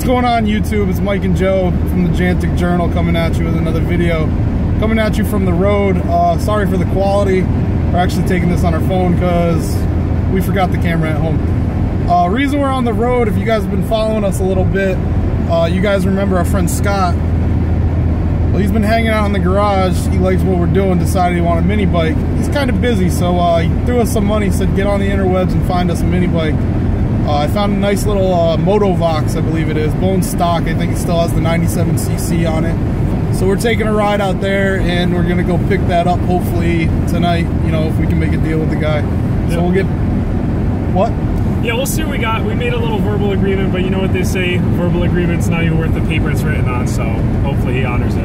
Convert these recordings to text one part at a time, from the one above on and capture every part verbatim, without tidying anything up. What's going on, YouTube? It's Mike and Joe from the Jantic Journal coming at you with another video. Coming at you from the road. Uh, sorry for the quality. We're actually taking this on our phone because we forgot the camera at home. Uh, reason we're on the road, if you guys have been following us a little bit, uh, you guys remember our friend Scott. Well, he's been hanging out in the garage. He likes what we're doing, decided he wanted a mini bike. He's kind of busy, so uh, he threw us some money, said get on the interwebs and find us a mini bike. Uh, I found a nice little uh, Motovox, I believe it is, bone stock. I think it still has the ninety-seven C C on it. So we're taking a ride out there, and we're gonna go pick that up hopefully tonight. You know, if we can make a deal with the guy. Yeah. So we'll get what? Yeah, we'll see what we got. We made a little verbal agreement, but you know what they say: verbal agreement's not even worth the paper it's written on. So hopefully he honors it.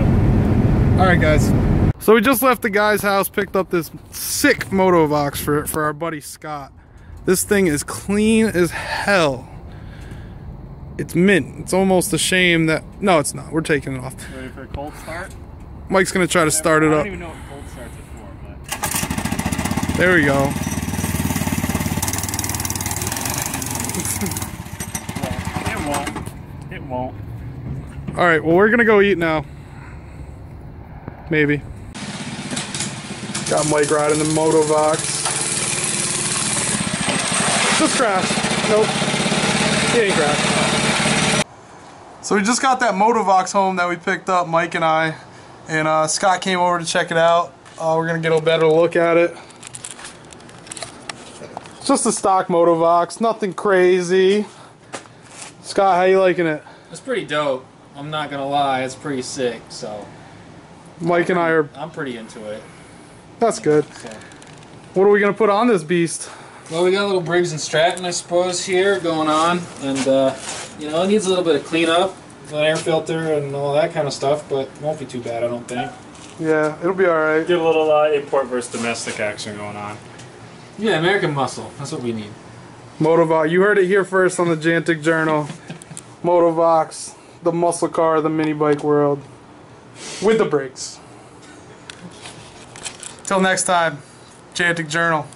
All right, guys. So we just left the guy's house, picked up this sick Motovox for for our buddy Scott. This thing is clean as hell. It's mint. It's almost a shame that... No, it's not. We're taking it off. Ready for a cold start? Mike's going to try to start it up. I don't even know what cold starts are for, but... There we go. It won't. It won't. It won't. All right, well, we're going to go eat now. Maybe. Got Mike riding the Motovox. Just crashed. Nope. He ain't crashed. So we just got that Motovox home that we picked up, Mike and I. And uh, Scott came over to check it out. Uh, we're going to get a better look at it. It's just a stock Motovox. Nothing crazy. Scott, how you liking it? It's pretty dope. I'm not going to lie. It's pretty sick. So Mike and I are... I'm pretty into it. That's good. Okay. What are we going to put on this beast? Well, we got a little Briggs and Stratton, I suppose, here going on, and uh, you know, it needs a little bit of cleanup, an air filter and all that kind of stuff, but it won't be too bad, I don't think. Yeah, it'll be all right. Get a little uh, import versus domestic action going on. Yeah, American muscle. That's what we need. Motovox. You heard it here first on the Jantic Journal. Motovox, the muscle car of the mini bike world, with the brakes. Till next time, Jantic Journal.